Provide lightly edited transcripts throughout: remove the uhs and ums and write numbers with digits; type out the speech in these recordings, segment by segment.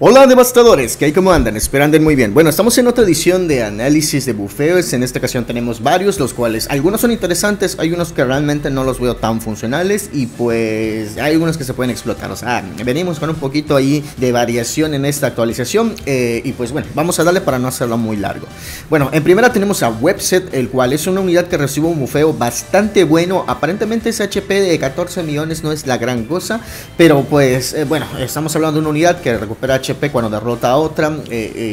Hola devastadores, ¿qué hay? ¿Cómo andan? Espero anden muy bien. Bueno, estamos en otra edición de análisis de Buffeos. En esta ocasión tenemos varios, los cuales algunos son interesantes, hay unos que realmente no los veo tan funcionales y pues hay algunos que se pueden explotar. O sea, venimos con un poquito ahí de variación en esta actualización y pues bueno, vamos a darle para no hacerlo muy largo. Bueno, en primera tenemos a WebSet, el cual es una unidad que recibe un bufeo bastante bueno. Aparentemente ese HP de 14 millones no es la gran cosa, pero pues bueno, estamos hablando de una unidad que recupera HP cuando derrota a otra,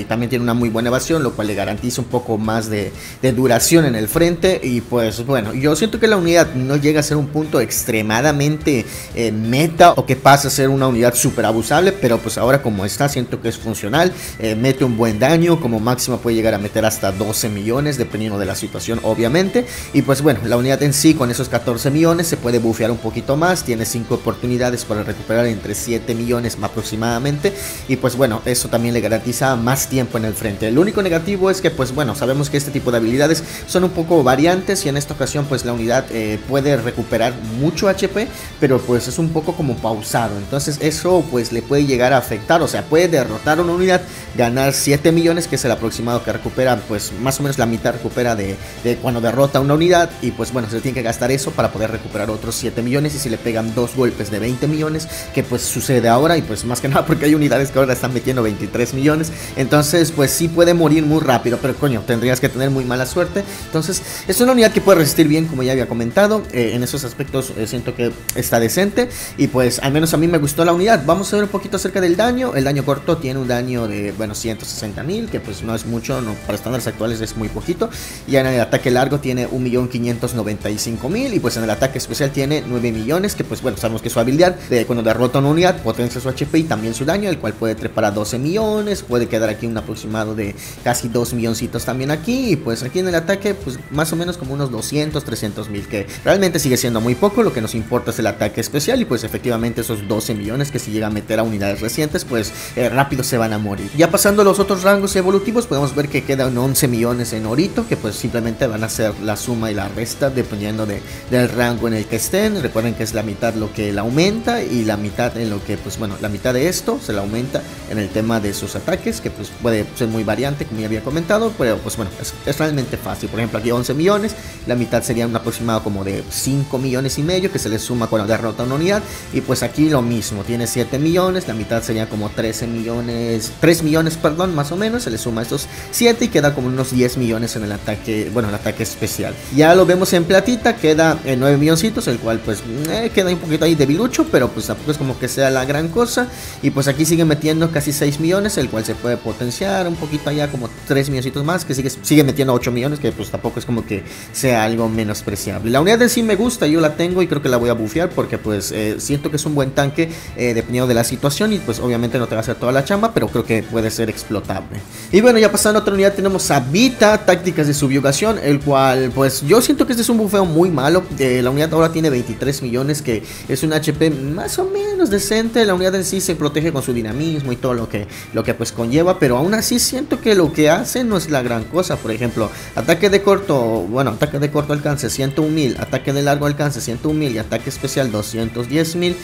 también tiene una muy buena evasión, lo cual le garantiza un poco más de duración en el frente. Y pues bueno, yo siento que la unidad no llega a ser un punto extremadamente meta o que pasa a ser una unidad súper abusable, pero pues ahora como está siento que es funcional, mete un buen daño, como máximo puede llegar a meter hasta 12 millones dependiendo de la situación obviamente. Y pues bueno, la unidad en sí con esos 14 millones se puede bufear un poquito más, tiene 5 oportunidades para recuperar entre 7 millones aproximadamente. Y pues bueno, eso también le garantiza más tiempo en el frente. El único negativo es que pues bueno, sabemos que este tipo de habilidades son un poco variantes y en esta ocasión pues la unidad puede recuperar mucho HP, pero pues es un poco como pausado. Entonces eso pues le puede llegar a afectar, o sea, puede derrotar a una unidad, ganar 7 millones que es el aproximado que recupera, pues más o menos la mitad recupera de cuando derrota a una unidad. Y pues bueno, se tiene que gastar eso para poder recuperar otros 7 millones y si le pegan dos golpes de 20 millones, que pues sucede ahora. Y pues más que nada porque hay unidades que ahora están metiendo 23 millones, entonces pues sí puede morir muy rápido, pero coño, tendrías que tener muy mala suerte. Entonces es una unidad que puede resistir bien, como ya había comentado, en esos aspectos siento que está decente y pues al menos a mí me gustó la unidad. Vamos a ver un poquito acerca del daño. El daño corto tiene un daño de, bueno, 160.000, que pues no es mucho, no, para estándares actuales es muy poquito. Y en el ataque largo tiene 1.595.000 y pues en el ataque especial tiene 9 millones, que pues bueno, sabemos que su habilidad de cuando derrota una unidad potencia su HP y también su daño, el cual puede para 12 millones, puede quedar aquí un aproximado de casi 2 milloncitos también aquí. Y pues aquí en el ataque pues más o menos como unos 200, 300 mil, que realmente sigue siendo muy poco. Lo que nos importa es el ataque especial y pues efectivamente esos 12 millones que si llega a meter a unidades recientes pues rápido se van a morir. Ya pasando los otros rangos evolutivos podemos ver que quedan 11 millones en orito, que pues simplemente van a ser la suma y la resta dependiendo del rango en el que estén. Recuerden que es la mitad lo que la aumenta y la mitad en lo que pues bueno, la mitad de esto se la aumenta en el tema de sus ataques, que pues puede ser muy variante como ya había comentado, pero pues bueno, es realmente fácil. Por ejemplo aquí 11 millones, la mitad sería un aproximado como de 5 millones y medio que se le suma cuando derrota una unidad. Y pues aquí lo mismo, tiene 7 millones, la mitad sería como 13 millones, 3 millones perdón, más o menos, se le suma estos 7 y queda como unos 10 millones en el ataque, bueno, el ataque especial. Ya lo vemos en platita, queda 9 milloncitos, el cual pues queda un poquito ahí debilucho, pero pues tampoco es como que sea la gran cosa. Y pues aquí sigue metiendo casi 6 millones, el cual se puede potenciar un poquito allá como 3 milloncitos más, que sigue metiendo 8 millones, que pues tampoco es como que sea algo menospreciable. La unidad en sí me gusta, yo la tengo y creo que la voy a bufear porque pues siento que es un buen tanque dependiendo de la situación y pues obviamente no te va a hacer toda la chamba, pero creo que puede ser explotable. Y bueno, ya pasando a otra unidad tenemos a Vita, tácticas de subyugación, el cual pues yo siento que este es un bufeo muy malo. La unidad ahora tiene 23 millones, que es un HP más o menos decente. La unidad en sí se protege con su dinamismo y todo lo que pues conlleva, pero aún así siento que lo que hace no es la gran cosa. Por ejemplo, ataque de corto, bueno, ataque de corto alcance 101.000, ataque de largo alcance 101.000 y ataque especial 210.000.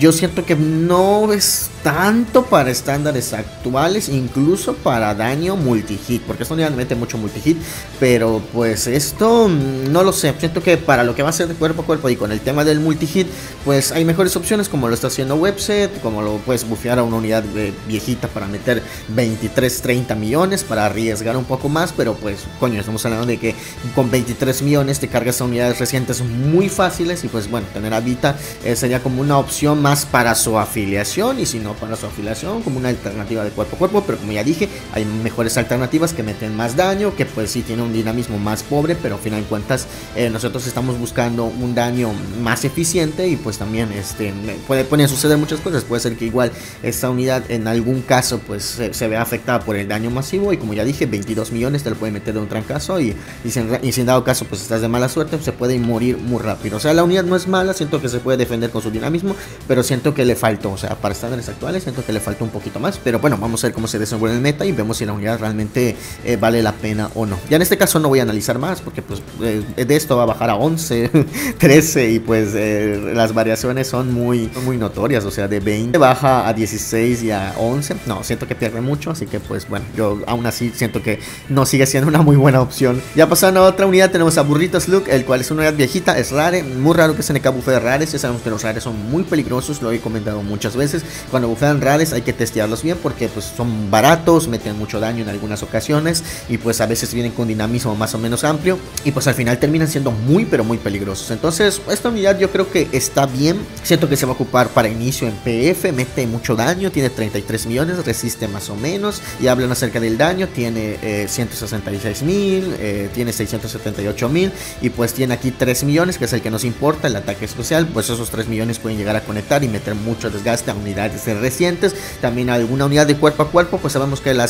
Yo siento que no es tanto para estándares actuales, incluso para daño multi-hit, porque esto no mete mucho multi-hit, pero pues esto no lo sé. Siento que para lo que va a ser de cuerpo a cuerpo y con el tema del multi-hit, pues hay mejores opciones como lo está haciendo WebSet, como lo puedes bufear a una unidad viejita para meter 23, 30 millones, para arriesgar un poco más. Pero pues coño, estamos hablando de que con 23 millones te cargas a unidades recientes muy fáciles. Y pues bueno, tener a Vita sería como una opción más para su afiliación, y si no para su afiliación, como una alternativa de cuerpo a cuerpo. Pero como ya dije, hay mejores alternativas que meten más daño, que pues sí tiene un dinamismo más pobre, pero al final de cuentas nosotros estamos buscando un daño más eficiente. Y pues también pueden suceder muchas cosas. Puede ser que igual esta unidad en algún caso pues se ve afectada por el daño masivo, y como ya dije, 22 millones te lo pueden meter de un trancazo, y si en dado caso pues estás de mala suerte, pues se puede morir muy rápido. O sea, la unidad no es mala, siento que se puede defender con su dinamismo, pero siento que le faltó, o sea, para estándares actuales siento que le faltó un poquito más. Pero bueno, vamos a ver cómo se desenvuelve el meta y vemos si la unidad realmente vale la pena o no. Ya en este caso no voy a analizar más porque pues de esto va a bajar a 11, 13 y pues las variaciones son muy notorias. O sea, de 20 baja a 16, 6 y a 11, no, siento que pierde mucho, así que pues bueno, yo aún así siento que no sigue siendo una muy buena opción. Ya pasando a otra unidad, tenemos a Burritos Look, el cual es una unidad viejita, es rare, muy raro que SNK bufee rares, ya sabemos que los rares son muy peligrosos, lo he comentado muchas veces, cuando bufean rares hay que testearlos bien porque pues son baratos, meten mucho daño en algunas ocasiones y pues a veces vienen con dinamismo más o menos amplio y pues al final terminan siendo muy pero muy peligrosos. Entonces esta unidad yo creo que está bien, siento que se va a ocupar para inicio en PF, mete mucho daño, tiene 33 millones, resiste más o menos, y hablan acerca del daño, tiene 166 mil, tiene 678 mil, y pues tiene aquí 3 millones que es el que nos importa, el ataque especial, pues esos 3 millones pueden llegar a conectar y meter mucho desgaste a unidades recientes, también alguna unidad de cuerpo a cuerpo, pues sabemos que la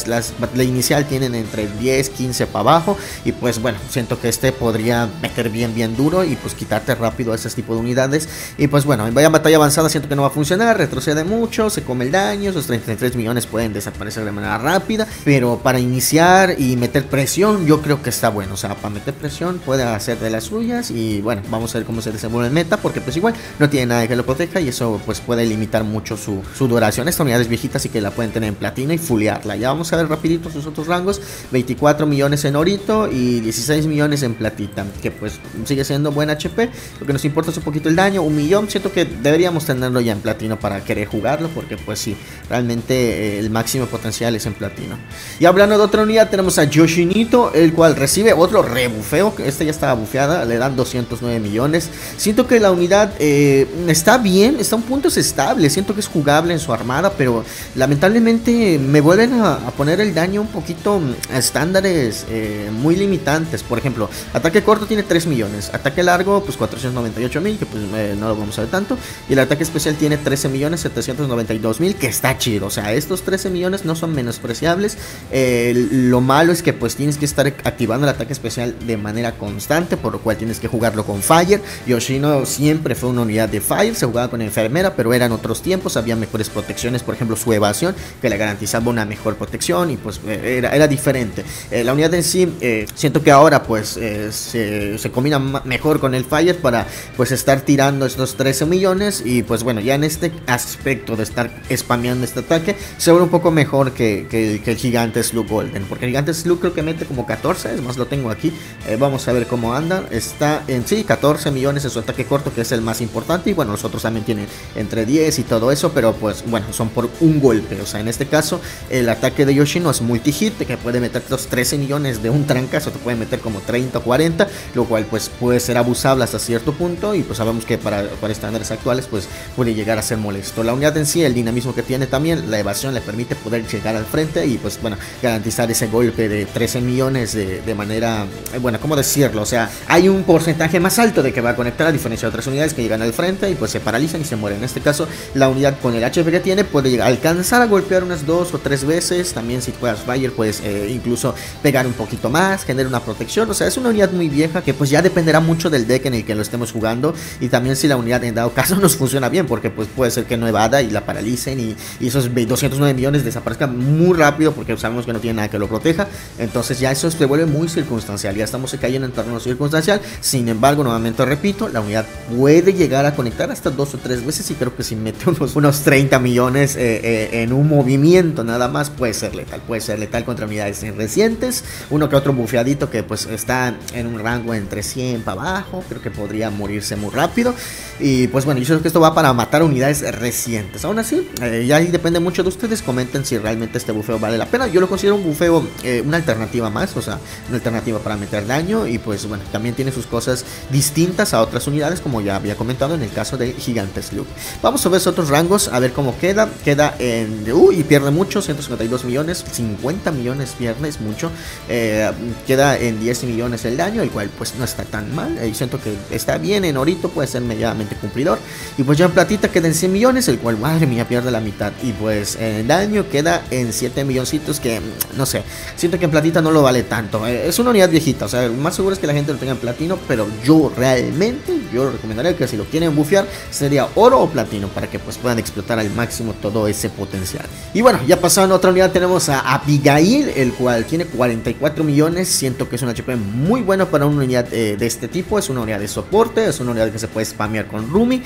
inicial tienen entre 10, 15 para abajo, y pues bueno, siento que este podría meter bien duro y pues quitarte rápido a ese tipo de unidades, y pues bueno, en batalla avanzada siento que no va a funcionar, retrocede mucho, se come el daño, esos 33 millones pueden desaparecer de manera rápida, pero para iniciar y meter presión yo creo que está bueno, o sea, para meter presión puede hacer de las suyas y bueno, vamos a ver cómo se desenvuelve el meta, porque pues igual no tiene nada que lo proteja y eso pues puede limitar mucho su duración. Esta unidad es viejita, así que la pueden tener en platino y fulearla. Ya vamos a ver rapidito sus otros rangos, 24 millones en orito y 16 millones en platita, que pues sigue siendo buen HP, lo que nos importa es un poquito el daño, 1 millón, siento que deberíamos tenerlo ya en platino para querer jugarlo, porque pues sí, realmente el máximo potencial es en platino. Y hablando de otra unidad, tenemos a Yoshinito, el cual recibe otro rebufeo, esta ya estaba bufeada, le dan 209 millones, siento que la unidad está bien, está en puntos estables, siento que es jugable en su armada, pero lamentablemente me vuelven a poner el daño un poquito a estándares muy limitantes. Por ejemplo, ataque corto tiene 3 millones, ataque largo pues 498 mil, que pues no lo vamos a ver tanto, y el ataque especial tiene 13 millones 792 mil, que está chido, o sea, estos 13 millones no son menospreciables, lo malo es que pues tienes que estar activando el ataque especial de manera constante, por lo cual tienes que jugarlo con Fire. Yoshino siempre fue una unidad de Fire, se jugaba con enfermera, pero eran otros tiempos, había mejores protecciones, por ejemplo su evasión, que le garantizaba una mejor protección y pues era diferente. La unidad en sí, siento que ahora pues se combina mejor con el Fire para pues estar tirando estos 13 millones y pues bueno, ya en este aspecto de estar spameando este ataque se ve un poco mejor que el Gigante Slug Golden, porque el Gigante Slug creo que mete como 14, es más, lo tengo aquí, vamos a ver cómo anda, está en sí 14 millones en su ataque corto, que es el más importante, y bueno, los otros también tienen entre 10 y todo eso, pero pues bueno, son por un golpe, o sea, en este caso el ataque de Yoshino es multi-hit, que puede meter los 13 millones de un trancazo, te puede meter como 30 o 40, lo cual pues puede ser abusable hasta cierto punto, y pues sabemos que para estándares actuales pues puede llegar a ser molesto. La unidad en sí, el dinamismo que tiene también, la evasión le permite poder llegar al frente y pues bueno, garantizar ese golpe de 13 millones de manera, bueno, ¿cómo decirlo? O sea, hay un porcentaje más alto de que va a conectar, a diferencia de otras unidades que llegan al frente y pues se paralizan y se mueren. En este caso, la unidad con el HP que tiene puede llegar, alcanzar a golpear unas 2 o 3 veces, también si juegas Fire puedes incluso pegar un poquito más, generar una protección, o sea, es una unidad muy vieja que pues ya dependerá mucho del deck en el que lo estemos jugando y también si la unidad en dado caso nos funciona bien, porque pues puede ser que no evada y la paralicen y esos 209 millones desaparezcan muy rápido porque sabemos que no tiene nada que lo proteja. Entonces ya eso se vuelve muy circunstancial, ya estamos cayendo en torno circunstancial. Sin embargo, nuevamente repito, la unidad puede llegar a conectar hasta 2 o 3 veces y creo que si mete unos 30 millones en un movimiento nada más puede ser letal contra unidades recientes, uno que otro bufeadito que pues está en un rango entre 100 para abajo, creo que podría morirse muy rápido y pues bueno, yo creo que esto va para matar unidades recientes. Aún así, ya ahí depende mucho de ustedes, comenten si realmente este bufeo vale la pena. Yo lo considero un bufeo, una alternativa más, o sea, una alternativa para meter daño y pues bueno, también tiene sus cosas distintas a otras unidades, como ya había comentado en el caso de Gigante Slug. Vamos a ver otros rangos, a ver cómo queda en... y pierde mucho, 152 millones, 50 millones pierde, es mucho, queda en 10 millones el daño, el cual pues no está tan mal, siento que está bien, en orito puede ser medianamente cumplidor y pues ya en platita queda en 100 millones, el cual madre mía pierde la mitad y pues el daño queda en 7 milloncitos que no sé, siento que en platita no lo vale tanto, es una unidad viejita, o sea, más seguro es que la gente lo tenga en platino, pero yo realmente yo lo recomendaría que si lo quieren bufear sería oro o platino, para que pues puedan explotar al máximo todo ese potencial. Y bueno, ya pasando a otra unidad, tenemos a Abigail, el cual tiene 44 millones. Siento que es un HP muy bueno para una unidad de este tipo. Es una unidad de soporte, es una unidad que se puede spamear con Rumi.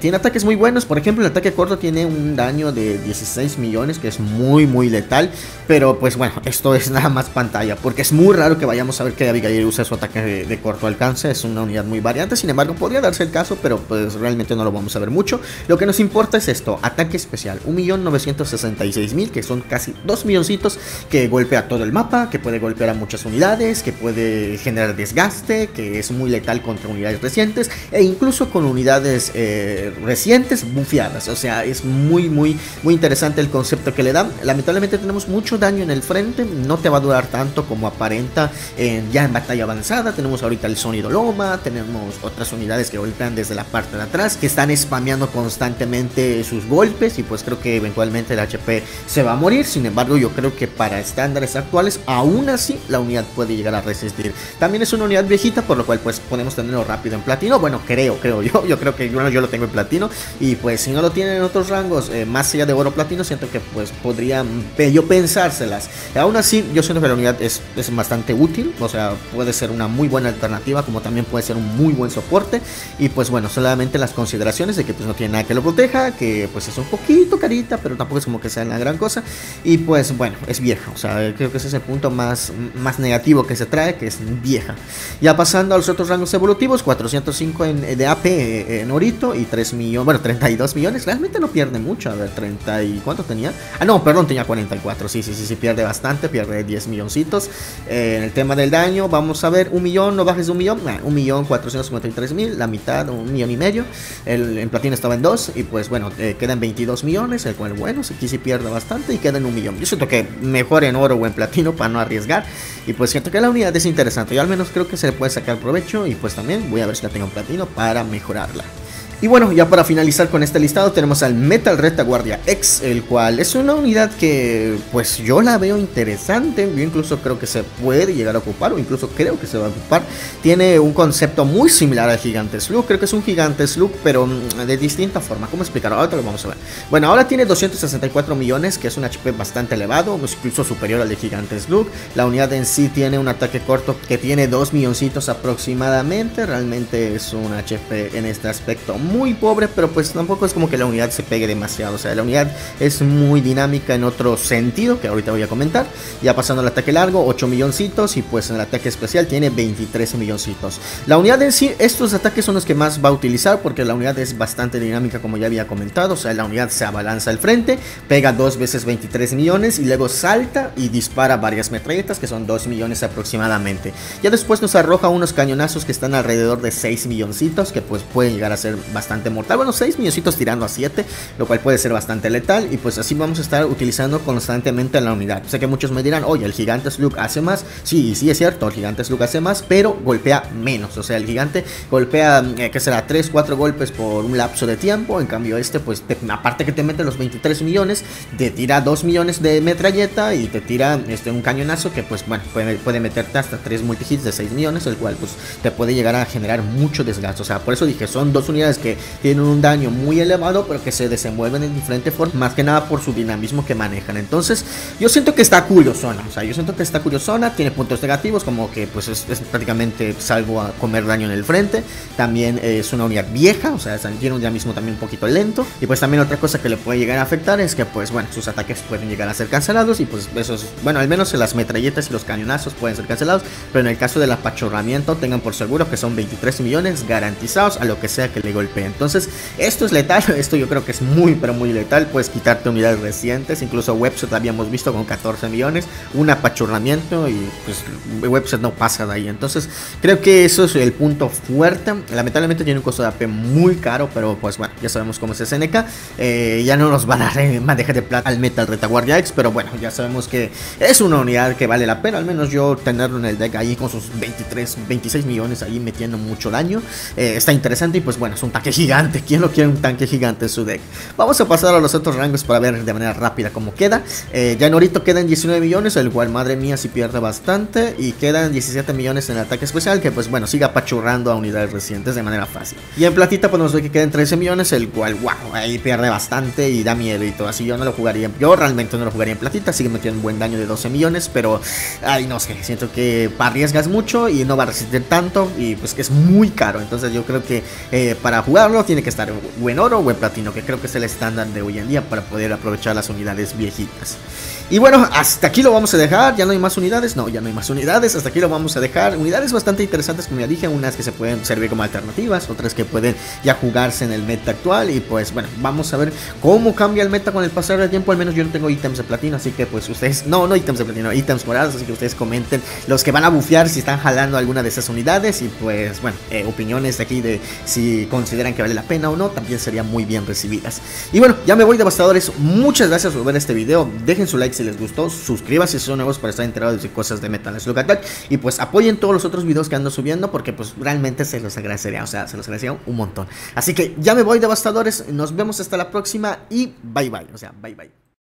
Tiene ataques muy buenos, por ejemplo el ataque corto tiene un daño de 16 millones, que es muy letal. Pero pues bueno, esto es nada más pantalla, porque es muy raro que vayamos a ver que Abigail usa su ataque de corto alcance. Es una unidad muy variante, sin embargo podría darse el caso, pero pues realmente no lo vamos a ver mucho. Lo que nos importa es esto, ataque especial, 1.966.000, que son casi 2 milloncitos, que golpea todo el mapa, que puede golpear a muchas unidades, que puede generar desgaste, que es muy letal contra unidades recientes, e incluso con unidades recientes bufeadas. O sea, es muy interesante el concepto que le dan. Lamentablemente tenemos mucho daño en el frente, no te va a durar tanto como aparenta ya en batalla avanzada. Tenemos ahorita el sonido loma, tenemos otras unidades que golpean desde la parte de atrás, que están spameando constantemente sus golpes, y pues creo que eventualmente el HP se va a morir. Sin embargo, yo creo que para estándares actuales, aún así la unidad puede llegar a resistir. También es una unidad viejita, por lo cual pues podemos tenerlo rápido en platino. Bueno, yo lo tengo en platino, y pues si no lo tienen en otros rangos más allá de oro platino, siento que pues podría yo pensárselas. Aún así, yo siento que la unidad es bastante útil. O sea, puede ser una muy buena alternativa, como también puede ser un muy buen soporte. Y pues bueno, solamente las consideraciones de que pues no tiene nada que lo proteja, que pues es un poquito carita, pero tampoco es como que sea la gran cosa. Y pues bueno, es vieja. O sea, creo que ese es el punto más negativo que se trae, que es vieja. Ya pasando a los otros rangos evolutivos, 405 de AP en orito y 32 millones. Realmente no pierde mucho. A ver, 30 y ¿cuánto tenía? Ah, no, perdón, tenía 44. Sí, pierde bastante, pierde 10 milloncitos. En el tema del daño, vamos a ver, 1 millón, no bajes de 1 millón, 1.453.000, la mitad, 1.5 millones. En platino estaba en 2, y pues bueno, quedan 22 millones, el cual bueno, aquí sí pierde bastante y queda en 1 millón. Yo siento que mejor en oro o en platino para no arriesgar, y pues siento que la unidad es interesante. Yo al menos creo que se le puede sacar provecho, y pues también voy a ver si la tengo en platino para mejorarla. Y bueno, ya para finalizar con este listado tenemos al Metal Retaguardia X, el cual es una unidad que pues yo la veo interesante. Yo incluso creo que se puede llegar a ocupar, o incluso creo que se va a ocupar. Tiene un concepto muy similar al Gigante Slug. Creo que es un Gigante Slug, pero de distinta forma. ¿Cómo explicarlo? Ahora te lo vamos a ver. Bueno, ahora tiene 264 millones, que es un HP bastante elevado, incluso superior al de Gigante Slug. La unidad en sí tiene un ataque corto que tiene 2 milloncitos aproximadamente. Realmente es un HP en este aspecto muy pobre, pero pues tampoco es como que la unidad se pegue demasiado. O sea, la unidad es muy dinámica en otro sentido, que ahorita voy a comentar. Ya pasando al ataque largo, 8 milloncitos, y pues en el ataque especial tiene 23 milloncitos. La unidad en sí, estos ataques son los que más va a utilizar, porque la unidad es bastante dinámica, como ya había comentado. O sea, la unidad se abalanza al frente, pega 2 veces 23 millones, y luego salta y dispara varias metralletas, que son 2 millones aproximadamente. Ya después nos arroja unos cañonazos que están alrededor de 6 milloncitos, que pues pueden llegar a ser bastante mortal. Bueno, 6 milloncitos tirando a 7, lo cual puede ser bastante letal, y pues así vamos a estar utilizando constantemente la unidad. Sé que muchos me dirán, oye, el Gigante Slug hace más. Sí, es cierto, el Gigante Slug hace más, pero golpea menos. O sea, el gigante golpea, que será 3, 4 golpes por un lapso de tiempo. En cambio este, pues aparte que te mete los 23 millones, te tira 2 millones de metralleta, y te tira un cañonazo que pues bueno, puede meterte hasta 3 multihits de 6 millones, el cual pues te puede llegar a generar mucho desgaste. O sea, por eso dije, son dos unidades que tienen un daño muy elevado, pero que se desenvuelven en diferentes formas, más que nada por su dinamismo que manejan. Entonces yo siento que está curiosona. O sea, yo siento que está curiosona. Tiene puntos negativos, como que pues es prácticamente salvo a comer daño en el frente. También es una unidad vieja, o sea, tiene un dinamismo también un poquito lento. Y pues también otra cosa que le puede llegar a afectar es que pues bueno, sus ataques pueden llegar a ser cancelados, y pues esos, bueno, al menos las metralletas y los cañonazos pueden ser cancelados. Pero en el caso del apachorramiento, tengan por seguro que son 23 millones garantizados a lo que sea que le golpee. Entonces esto es letal. Esto yo creo que es muy letal. Puedes quitarte unidades recientes, incluso WebSet habíamos visto con 14 millones, un apachurramiento, y pues WebSet no pasa de ahí. Entonces creo que eso es el punto fuerte. Lamentablemente tiene un costo de AP muy caro, pero pues bueno, ya sabemos cómo es SNK. Ya no nos van a manejar de plata al Metal Retaguardia X, pero bueno, ya sabemos que es una unidad que vale la pena. Al menos yo tenerlo en el deck ahí con sus 26 millones ahí metiendo mucho daño, está interesante. Y pues bueno, es un tac tanque gigante. ¿Quién no quiere un tanque gigante en su deck? Vamos a pasar a los otros rangos para ver de manera rápida cómo queda. Ya en Orito quedan 19 millones, el cual madre mía si pierde bastante. Y quedan 17 millones en el ataque especial, que pues bueno, sigue apachurrando a unidades recientes de manera fácil. Y en platita pues nos ve que quedan 13 millones, el cual wow, ahí pierde bastante y da miedo y todo. Así yo no lo jugaría, yo realmente no lo jugaría en platita. Sigue metiendo un buen daño de 12 millones, pero ay no sé, siento que arriesgas mucho y no va a resistir tanto y pues que es muy caro. Entonces yo creo que para jugarlo tiene que estar buen oro o buen platino, que creo que es el estándar de hoy en día para poder aprovechar las unidades viejitas. Y bueno, hasta aquí lo vamos a dejar. Ya no hay más unidades, no, ya no hay más unidades. Hasta aquí lo vamos a dejar, unidades bastante interesantes como ya dije, unas que se pueden servir como alternativas, otras que pueden ya jugarse en el meta actual. Y pues bueno, vamos a ver cómo cambia el meta con el pasar del tiempo. Al menos yo no tengo ítems de platino, así que pues ustedes, no ítems de platino, ítems morados, así que ustedes comenten los que van a bufear si están jalando alguna de esas unidades. Y pues bueno, opiniones de aquí de si consideran que vale la pena o no, también serían muy bien recibidas. Y bueno, ya me voy, devastadores. Muchas gracias por ver este video, dejen su like si les gustó, suscríbanse si son nuevos para estar enterados de cosas de Metal Slug Attack, y pues apoyen todos los otros videos que ando subiendo, porque pues realmente se los agradecería, o sea, se los agradecería un montón. Así que ya me voy, devastadores, nos vemos hasta la próxima y bye bye, o sea, bye bye.